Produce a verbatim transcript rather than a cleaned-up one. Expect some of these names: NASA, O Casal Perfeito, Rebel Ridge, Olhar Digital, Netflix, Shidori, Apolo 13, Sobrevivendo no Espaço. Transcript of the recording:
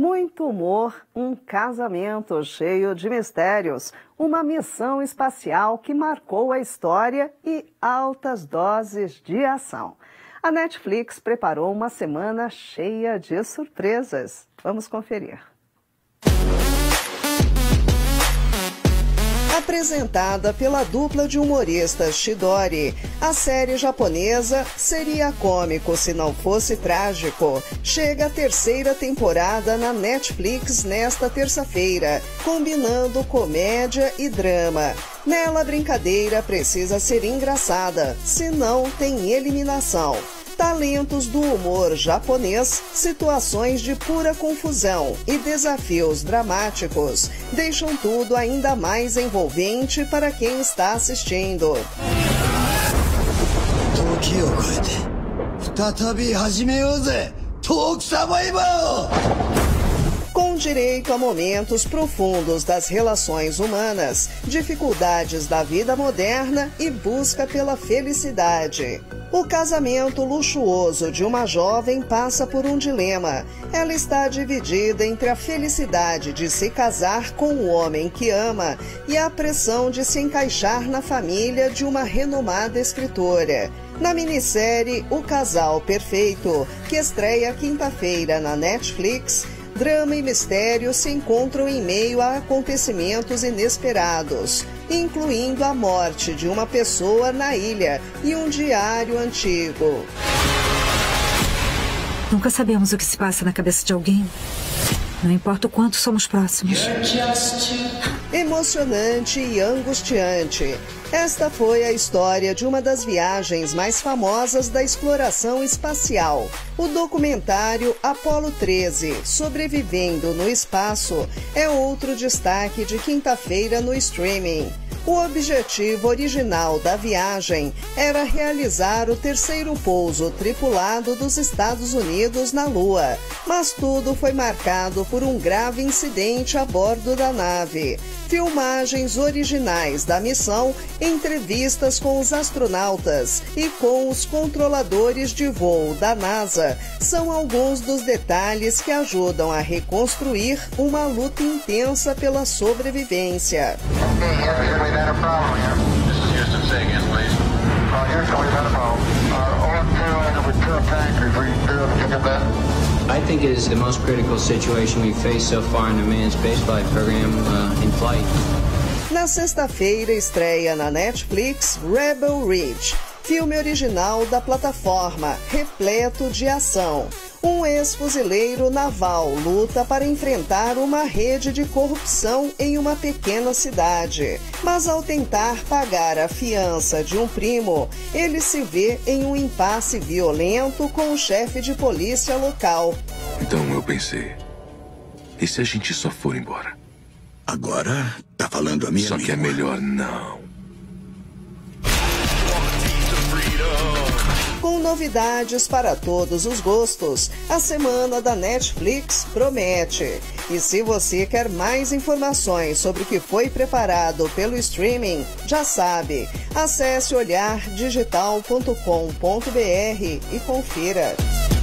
Muito humor, um casamento cheio de mistérios, uma missão espacial que marcou a história e altas doses de ação. A Netflix preparou uma semana cheia de surpresas. Vamos conferir. Apresentada pela dupla de humoristas Shidori, a série japonesa seria cômico se não fosse trágico. Chega a terceira temporada na Netflix nesta terça-feira, combinando comédia e drama. Nela, a brincadeira precisa ser engraçada, senão tem eliminação. Talentos do humor japonês, situações de pura confusão e desafios dramáticos deixam tudo ainda mais envolvente para quem está assistindo. Com direito a momentos profundos das relações humanas, dificuldades da vida moderna e busca pela felicidade. O casamento luxuoso de uma jovem passa por um dilema. Ela está dividida entre a felicidade de se casar com o homem que ama e a pressão de se encaixar na família de uma renomada escritora. Na minissérie O Casal Perfeito, que estreia quinta-feira na Netflix, drama e mistério se encontram em meio a acontecimentos inesperados, incluindo a morte de uma pessoa na ilha e um diário antigo. Nunca sabemos o que se passa na cabeça de alguém. Não importa o quanto somos próximos. Emocionante e angustiante. Esta foi a história de uma das viagens mais famosas da exploração espacial. O documentário Apolo treze, Sobrevivendo no Espaço, é outro destaque de quinta-feira no streaming. O objetivo original da viagem era realizar o terceiro pouso tripulado dos Estados Unidos na Lua, mas tudo foi marcado por um grave incidente a bordo da nave. Filmagens originais da missão, entrevistas com os astronautas e com os controladores de voo da NASA são alguns dos detalhes que ajudam a reconstruir uma luta intensa pela sobrevivência. I think it is the most critical situation we've faced so far in the manned spaceflight program uh, in flight. Na sexta-feira estreia na Netflix Rebel Ridge, filme original da plataforma, repleto de ação. Um ex-fuzileiro naval luta para enfrentar uma rede de corrupção em uma pequena cidade. Mas ao tentar pagar a fiança de um primo, ele se vê em um impasse violento com o chefe de polícia local. Então eu pensei, e se a gente só for embora? Agora tá falando a minha língua. Só que é melhor não. Com novidades para todos os gostos, a semana da Netflix promete. E se você quer mais informações sobre o que foi preparado pelo streaming, já sabe, acesse olhar digital ponto com ponto br e confira.